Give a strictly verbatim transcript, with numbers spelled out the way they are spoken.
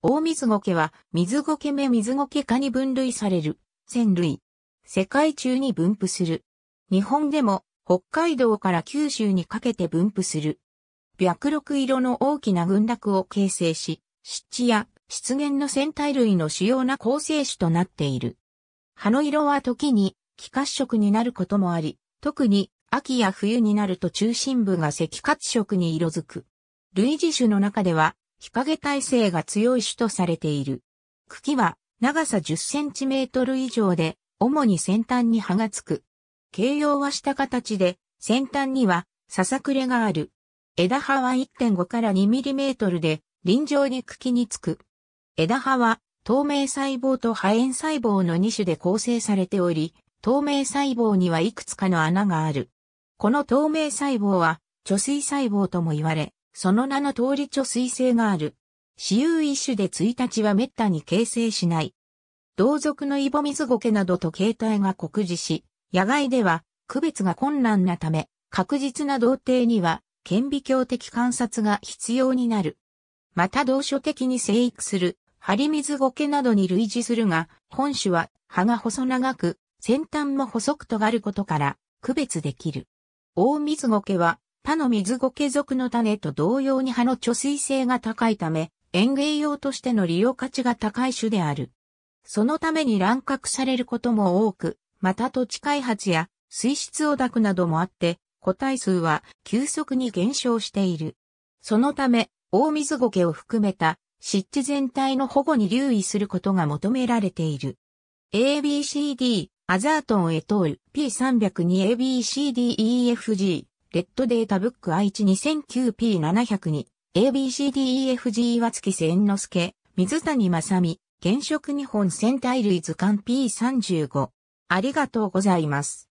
大ミズゴケは、ミズゴケ目ミズゴケ科に分類される、線類。世界中に分布する。日本でも、北海道から九州にかけて分布する。白緑色の大きな群落を形成し、湿地や湿原の生態類の主要な構成種となっている。葉の色は時に、気褐色になることもあり、特に、秋や冬になると中心部が赤褐色に色づく。類似種の中では、日陰耐性が強い種とされている。茎は長さじゅっセンチメートル以上で、主に先端に葉がつく。形容はした形で、先端にはささくれがある。枝葉は いってんごからにミリメートルで、輪状に茎につく。枝葉は透明細胞と破片細胞のに種で構成されており、透明細胞にはいくつかの穴がある。この透明細胞は、貯水細胞とも言われ、その名の通り貯水性がある。雌雄異種でいちにちは滅多に形成しない。同属のイボミズゴケなどと形態が酷似し、野外では区別が困難なため、確実な同定には顕微鏡的観察が必要になる。また同所的に生育するハリミズゴケなどに類似するが、本種は葉が細長く、先端も細く尖ることから区別できる。大ミズゴケは、他のミズゴケ属の種と同様に葉の貯水性が高いため、園芸用としての利用価値が高い種である。そのために乱獲されることも多く、また土地開発や水質汚濁などもあって、個体数は急速に減少している。そのため、大ミズゴケを含めた湿地全体の保護に留意することが求められている。エービーシーディー、アザートンエトール、ピーさんまるにエービーシーディーイーエフジー。レッドデータブック愛知 にせんきゅうピーななひゃくに、エービーシーディーイーエフジー 岩月千之助、水谷正美、原色日本戦隊類図鑑 ピーさんじゅうご。ありがとうございます。